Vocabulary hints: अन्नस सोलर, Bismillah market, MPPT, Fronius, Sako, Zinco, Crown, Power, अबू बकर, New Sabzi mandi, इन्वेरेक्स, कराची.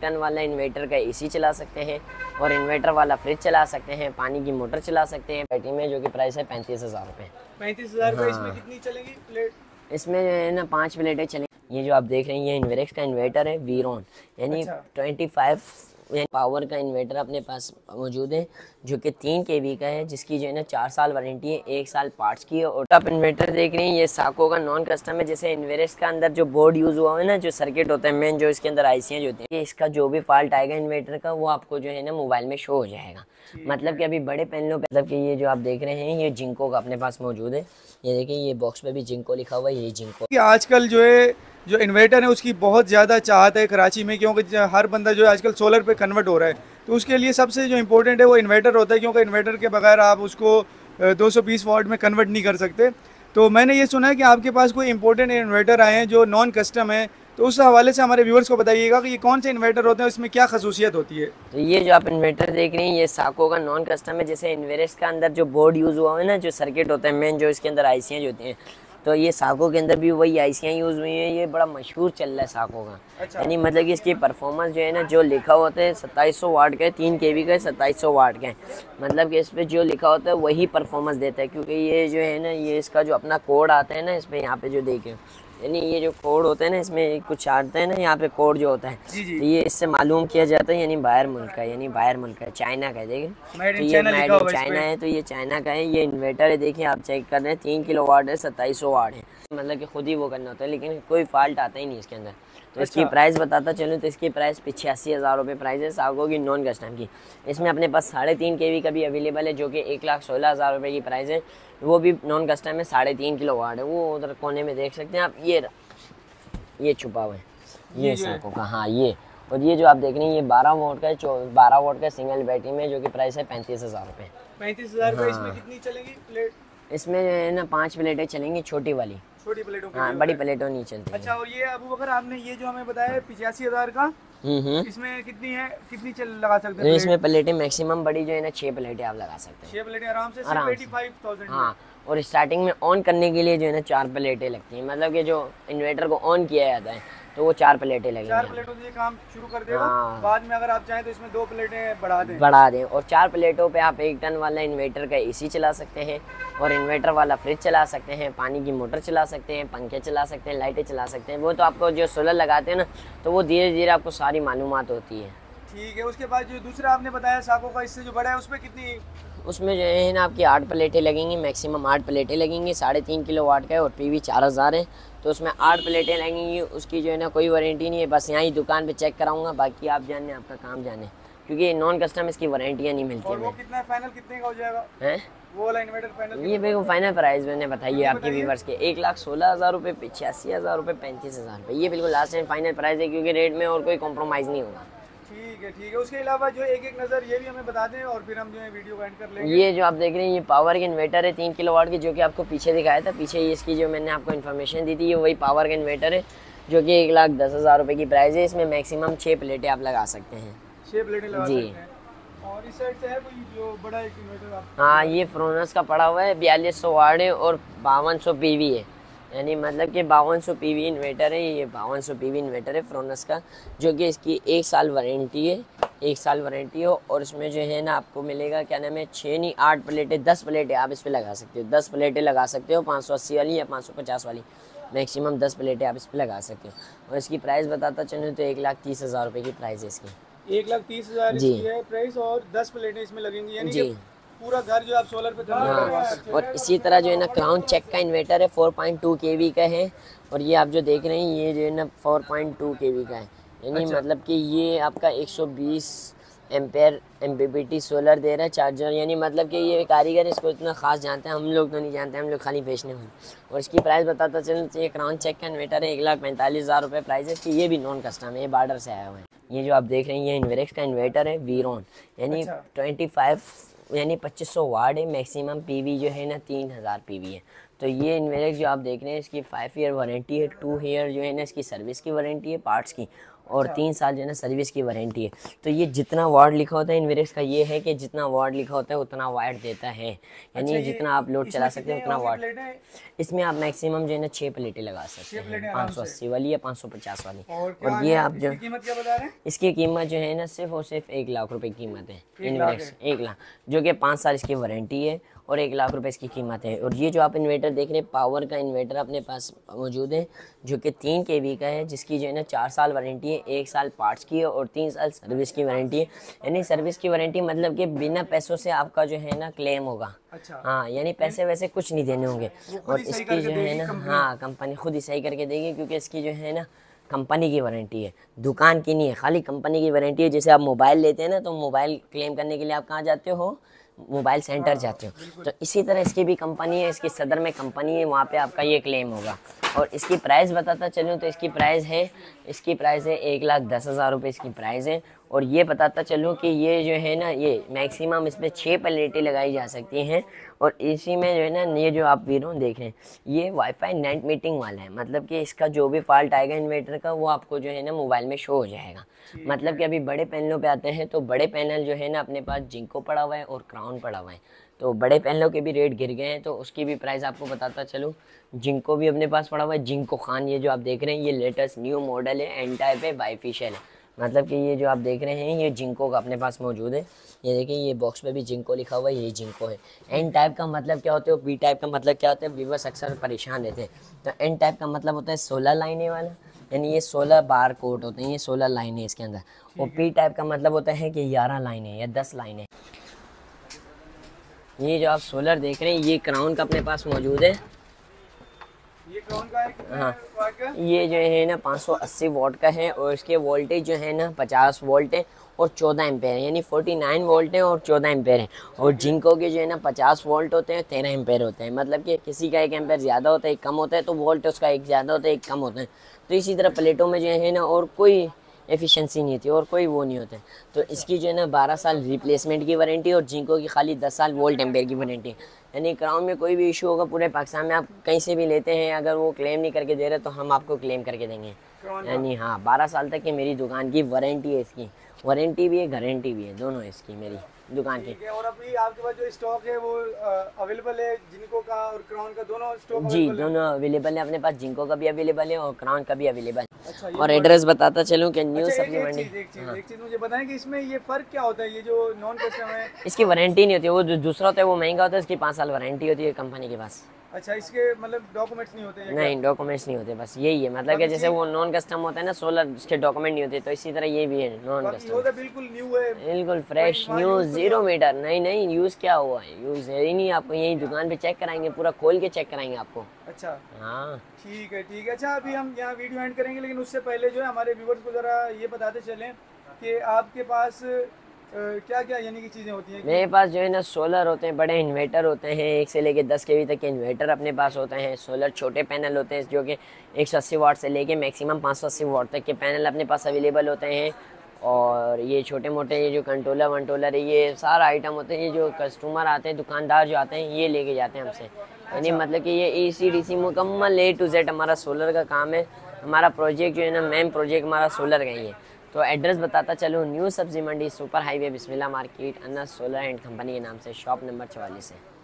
Ton वाला inverter का AC चला सकते हैं और इन्वर्टर वाला फ्रिज चला सकते हैं, पानी की मोटर चला सकते हैं। बैटरी में जो कि प्राइस है 35,000 रुपये। 35,000 रुपये। इसमें कितनी चलेगी प्लेट? इसमें ना 5 प्लेटें चलेंगी। ये जो आप देख रहे हैं ये इन्वेरेक्स का इन्वर्टर है वीरोन, यानी 25 पावर का इन्वर्टर अपने पास मौजूद है जो कि 3 kW का है, जिसकी जो है ना 4 साल वारंटी है, 1 साल पार्ट्स की है। और आप इन्वर्टर देख रहे हैं ये साको का नॉन कस्टम है। जैसे इन्वेरेक्स का अंदर जो बोर्ड यूज़ हुआ है ना, जो सर्किट होता है मेन, जो इसके अंदर आईसीएं होती हैं, इसका जो भी फॉल्ट आएगा इन्वर्टर का वो आपको जो है ना मोबाइल में शो हो जाएगा। मतलब कि अभी बड़े पैनलों पर, मतलब कि ये जो आप देख रहे हैं ये जिंको का अपने पास मौजूद है। ये देखिए ये बॉक्स में भी जिंको लिखा हुआ है, यही जिंको। आजकल जो इन्वर्टर है उसकी बहुत ज़्यादा चाहत है कराची में, क्योंकि हर बंदा जो है आजकल सोलर पे कन्वर्ट हो रहा है, तो उसके लिए सबसे जो इम्पोर्टेंट है वो इन्वर्टर होता है, क्योंकि इन्वर्टर के बगैर आप उसको 220 वाट में कन्वर्ट नहीं कर सकते। तो मैंने ये सुना है कि आपके पास कोई इम्पोर्टेंट इन्वर्टर आए हैं जो नॉन कस्टम है, तो उस हवाले से हमारे व्यूअर्स को बताइएगा कि ये कौन से इन्वर्टर होते हैं, इसमें क्या खासियत होती है। तो ये जो आप इन्वर्टर देख रहे हैं ये साको का नॉन कस्टम है। जैसे इन्वेरेक्स का अंदर जो बोर्ड यूज़ हुआ है ना, जो सर्किट होता है मेन, जो इसके अंदर आईसीएं होती हैं, तो ये साको के अंदर भी वही आईसीआई यूज़ हुई है। ये बड़ा मशहूर चल रहा है साको का, यानी मतलब कि इसकी परफॉर्मेंस जो है ना, जो लिखा होता है 2700 वाट का है, 3 kW का है, 2700 वाट का है। मतलब कि इस पर जो लिखा होता है वही परफॉर्मेंस देता है, क्योंकि ये जो है ना ये इसका जो अपना कोड आता है ना, इस पर यहाँ पे जो देखें, यानी ये जो कोड होता है ना इसमें कुछ आता है ना, यहाँ पे कोड जो होता है तो ये इससे मालूम किया जाता है, यानी बाहर मुल्क का, यानी बाहर मुल्क का, चाइना का है। देखिए तो ये मेड इन चाइना है, तो ये चाइना का है। ये इन्वर्टर है, देखिए आप चेक कर रहे हैं 3 kW है, 2700 वाट है। मतलब कि खुद ही वो करना होता है, लेकिन कोई फॉल्ट आता ही नहीं इसके अंदर। तो इसकी प्राइस बताता चलूँ तो इसकी प्राइस 85,000 रुपये प्राइस है साको की नॉन कस्टम की। इसमें अपने पास 3.5 kW का भी अवेलेबल है जो कि 1,16,000 रुपये की प्राइस है, वो भी नॉन कस्टम है, 3.5 kW है। वो उधर कोने में देख सकते हैं आप, ये छुपा हुआ है, ये साको का, हाँ ये। और ये जो आप देख रहे हैं ये 12 वाट का है, 12 वाट का सिंगल बैटरी में, जो कि प्राइस है 35,000 रुपये। 35,000 रुपये। इसमें कितनी चलेगी प्लेट? इसमें ना 5 प्लेटें चलेंगी, छोटी वाली, छोटी प्लेटों की, हाँ, बड़ी प्लेटों नहीं चलती। अच्छा, और ये अबू बकर आपने ये जो हमें बताया 85,000 का, इसमें कितनी है, कितनी लगा सकते हैं? इसमें प्लेटें मैक्सिमम बड़ी जो है ना 6 प्लेटें आप लगा सकते हैं, 6 प्लेटें आराम से 85,000। हाँ, और स्टार्टिंग में ऑन करने के लिए जो है ना 4 प्लेटें लगती हैं। मतलब कि जो इन्वर्टर को ऑन किया जाता है तो वो 4 प्लेटें लगेंगी, 4 प्लेटों से काम शुरू कर देगा। हाँ। बाद में अगर आप चाहें तो इसमें 2 प्लेटें बढ़ा दें। और 4 प्लेटों पे आप 1 टन वाला इन्वर्टर का एसी चला सकते हैं और इन्वर्टर वाला फ्रिज चला सकते हैं, पानी की मोटर चला सकते हैं, पंखे चला सकते हैं, लाइटें चला सकते हैं। वो तो आपको जो सोलर लगाते हैं ना तो वो धीरे धीरे आपको सारी मालूमात होती है। ठीक है, उसके बाद जो दूसरा आपने बताया साको का, इससे जो बड़ा है उसमें कितनी? उसमें जो है ना आपकी 8 प्लेटें लगेंगी, मैक्सिमम 8 प्लेटें लगेंगी, 3.5 kW का है और पीवी 4000 है, तो उसमें 8 प्लेटें लगेंगी। उसकी जो है ना कोई वारंटी नहीं है, बस यहाँ ही दुकान पे चेक कराऊंगा, बाकी आप जाने आपका काम जाने, क्योंकि नॉन कस्टम इसकी वारंटियाँ नहीं मिलती। और वो कितना फाइनल कितने का हो जाएगा? हैं वो इन्वर्टर फाइनल? ये भाई फाइनल प्राइस मैंने बताई है आपके व्यूवर्स के 1,16,000 रुपये, 85,000 रुपये, 35,000 रुपये। ये बिल्कुल लास्ट एंड फाइनल प्राइस है, क्योंकि रेट में और कोई कॉम्प्रोमाइज़ नहीं होगा। ठीक है, ठीक है। उसके अलावा जो एक नज़र ये भी हमें बता दें और फिर हम जो है वीडियो को एंड कर लेंगे। ये जो आप देख रहे हैं ये पावर के इन्वर्टर है 3 kW की, जो कि आपको पीछे दिखाया था, पीछे ये इसकी जो मैंने आपको इन्फॉर्मेशन दी थी, ये वही पावर का इन्वर्टर है जो कि 1,10,000 रुपये की प्राइस है। इसमें मैक्सिमम 6 प्लेटें आप लगा सकते हैं, 6 प्लेटें लगा सकते हैं। और इस साइड से है कोई जो बड़ा एक इन्वर्टर? हाँ, ये फ्रोनस का पड़ा हुआ है, 4200 वाट है और 5200 PV है, यानी मतलब कि 5200 PV इन्वर्टर है। ये 5200 PV इन्वर्टर है फ्रोनस का, जो कि इसकी 1 साल वारंटी है, 1 साल वारंटी हो। और इसमें जो है ना आपको मिलेगा क्या नाम है 6 नहीं 8 प्लेटें, 10 प्लेटें आप इस पर लगा सकते हो, 10 प्लेटें लगा सकते हो, 580 वाली या 550 वाली, मैक्सिमम 10 प्लेटें आप इस पर लगा सकते हो। और इसकी प्राइस बताता चलूँ तो 1,30,000 रुपये की प्राइस है इसकी, 1,30,000 जी है प्राइस। और 10 प्लेटें इसमें लगेंगी जी, पूरा घर जो आप सोलर पे। हाँ। और इसी तरह जो है ना क्राउन चेक का इन्वर्टर है 4.2 kW का है, और ये आप जो देख रहे हैं ये जो है ना 4.2 kW का है, यानी मतलब कि ये आपका 120 एम्पेयर MPPT सोलर दे रहा है चार्जर। यानी मतलब कि ये कारीगर इसको इतना खास जानते हैं, हम लोग तो नहीं जानते, हम लोग खाली बेचने वाले। और इसकी प्राइस बताता चलते ये क्राउन चेक का इन्वर्टर है 1,45,000 रुपये प्राइस है कि ये भी नॉन कस्टम है, ये बॉर्डर से आया हुआ है। ये जो आप देख रहे हैं ये इन्वेरेक्स का इन्वर्टर है वीरोन, यानी 2500 वाट है, मैक्सिमम पीवी जो है ना 3000 PV है। तो ये इन्वेरेक्स जो आप देख रहे हैं इसकी 5 ईयर वारंटी है, 2 ईयर जो है ना इसकी सर्विस की वारंटी है, पार्ट्स की। और 3 साल जो है ना सर्विस की वारंटी है। तो ये जितना वाट लिखा होता है इन्वेरेक्स का, ये है कि जितना वाट लिखा होता है उतना वाट देता है, यानी जितना आप लोड चला सकते हैं उतना वाट। इसमें आप मैक्सिमम जो है ना 6 प्लेटें लगा सकते हैं, 580 वाली या 550 वाली। और ये आप जो इसकी कीमत जो है ना सिर्फ और सिर्फ 1 लाख रुपये कीमत है इन्वेरेक्स, 1 लाख, जो कि 5 साल इसकी वारंटी है और 1 लाख रुपए इसकी कीमत है। और ये जो आप इन्वर्टर देख रहे हैं पावर का इन्वर्टर अपने पास मौजूद है, जो कि 3 kW का है, जिसकी जो है ना 4 साल वारंटी है, 1 साल पार्ट्स की है और 3 साल सर्विस की वारंटी है। यानी सर्विस की वारंटी मतलब कि बिना पैसों से आपका जो है ना क्लेम होगा। अच्छा, हाँ, यानी पैसे वैसे कुछ नहीं देने होंगे और इसकी जो है ना, हाँ, कंपनी खुद ही सही करके देगी, क्योंकि इसकी जो है ना कंपनी की वारंटी है, दुकान की नहीं है, खाली कंपनी की वारंटी है। जैसे आप मोबाइल लेते हैं ना, तो मोबाइल क्लेम करने के लिए आप कहाँ जाते हो, मोबाइल सेंटर जाते हो, तो इसी तरह इसकी भी कंपनी है, इसकी सदर में कंपनी है, वहाँ पे आपका ये क्लेम होगा। और इसकी प्राइस बताता चलूँ तो इसकी प्राइस है 1,10,000 रुपये इसकी प्राइस है। और ये बताता चलूँ कि ये जो है ना, ये मैक्सिमम इसमें 6 प्लेटें लगाई जा सकती हैं। और इसी में जो है ना, ये जो आप वीरों देख रहे हैं, ये वाईफाई नेट मीटिंग वाला है, मतलब कि इसका जो भी फॉल्ट आएगा इन्वर्टर का वो आपको जो है ना मोबाइल में शो हो जाएगा। मतलब कि अभी बड़े पैनलों पे आते हैं, तो बड़े पैनल जो है ना अपने पास जिंको पड़ा हुआ है और क्राउन पड़ा हुआ है, तो बड़े पैनलों के भी रेट गिर गए हैं, तो उसकी भी प्राइस आपको बताता चलूँ। जिंको भी अपने पास पड़ा हुआ है, जिंको खान, ये जो आप देख रहे हैं ये लेटेस्ट न्यू मॉडल है, एन टाइप है, बाईफिशियल है, मतलब कि ये जो आप देख रहे हैं ये जिंको का अपने पास मौजूद है। ये देखिए, ये बॉक्स पे भी जिंको लिखा हुआ है, यही जिंको है। एन टाइप का मतलब क्या होता है, बी टाइप का मतलब क्या होता है, व्यूअर्स अक्सर परेशान रहते हैं। तो एन टाइप का मतलब होता है 16 लाइनें वाला, यानी ये 16 बार कोड होते हैं, ये 16 लाइनें इसके अंदर। और पी टाइप का मतलब होता है कि 11 लाइनें या 10 लाइनें। ये जो आप सोलर देख रहे हैं ये क्राउन का अपने पास मौजूद है, हाँ, ये जो है ना 580 वॉट का है और इसके वोल्टेज जो है ना 50 वोल्ट है और 14 एम्पेयर है, यानी 49 वोल्ट है और 14 एम्पेयर है। और जिंको के जो है ना 50 वोल्ट होते हैं, 13 एम्पेयर होते हैं, मतलब कि किसी का 1 एम्पेयर ज़्यादा होता है, एक कम होता है, तो वोल्ट उसका एक ज़्यादा होता है, एक कम होता है। तो इसी तरह प्लेटों में जो है ना और कोई एफिशिएंसी नहीं थी और कोई वो नहीं होता है। तो इसकी जो है ना 12 साल रिप्लेसमेंट की वारंटी और जिंको की खाली 10 साल वोल्ट एम्पेयर की वारंटी। यानी क्राउन में कोई भी इशू होगा पूरे पाकिस्तान में, आप कहीं से भी लेते हैं, अगर वो क्लेम नहीं करके दे रहे तो हम आपको क्लेम करके देंगे, यानी हाँ 12 साल तक की मेरी दुकान की वारंटी है। इसकी वारंटी भी है, गारंटी भी है, दोनों इसकी मेरी दुकान की। और अभी आपके पास जो स्टॉक है वो अवेलेबल है, जिंको का और क्राउन का दोनों स्टॉक? जी, दोनों अवेलेबल है अपने पास, जिंको का भी अवेलेबल है और क्राउन का भी अवेलेबल है। अच्छा, और एड्रेस बताता चलूं कि न्यू सप्लीमेंट, एक चीज मुझे बताएं कि इसमें ये फर्क क्या होता है, ये जो नॉन कस्टम है इसकी वारंटी नहीं होती है, वो जो दूसरा होता है वो महंगा होता है, इसकी 5 साल वारंटी होती है कंपनी के पास। अच्छा, इसके मतलब डॉक्यूमेंट्स नहीं होते? नहीं, डॉक्यूमेंट्स नहीं होते, बस यही है, मतलब कि जैसे वो नॉन कस्टम होता है ना सोलर, उसके डॉक्यूमेंट नहीं होते, तो इसी तरह ये भी है नॉन कस्टम, बिल्कुल न्यू है, बिल्कुल फ्रेश, न्यू, 0 मीटर, नहीं यूज क्या हुआ है, यूज है ही नहीं, आपको यही दुकान पे चेक कराएंगे, पूरा खोल के चेक कराएंगे आपको। अच्छा, हाँ, ठीक है, ठीक है। अच्छा, अभी हम यहाँ वीडियो एंड करेंगे, लेकिन उससे पहले जो है हमारे व्यूअर्स को जरा ये बताते चलें कि आपके पास क्या क्या यानी की चीज़ें होती हैं? मेरे पास जो है ना सोलर होते हैं, बड़े इन्वर्टर होते हैं, 1 से लेके 10 kW तक के इन्वर्टर अपने पास होते हैं। सोलर छोटे पैनल होते हैं जो कि 180 वाट से लेके मैक्सिमम 580 वाट तक के पैनल अपने पास अवेलेबल होते हैं। और ये छोटे मोटे ये जो कंट्रोलर वंट्रोलर है, ये सारा आइटम होते हैं, ये जो कस्टमर आते हैं, दुकानदार जो आते हैं ये लेके जाते हैं हमसे। यानी मतलब कि ये AC DC मुकम्मल A to Z हमारा सोलर का काम है। हमारा प्रोजेक्ट जो है ना मेन प्रोजेक्ट हमारा सोलर का ही है। तो एड्रेस बताता चलूँ, न्यू सब्जी मंडी, super highway, Bismillah market, अन्नस सोलर and company के नाम से, शॉप नंबर 44 है।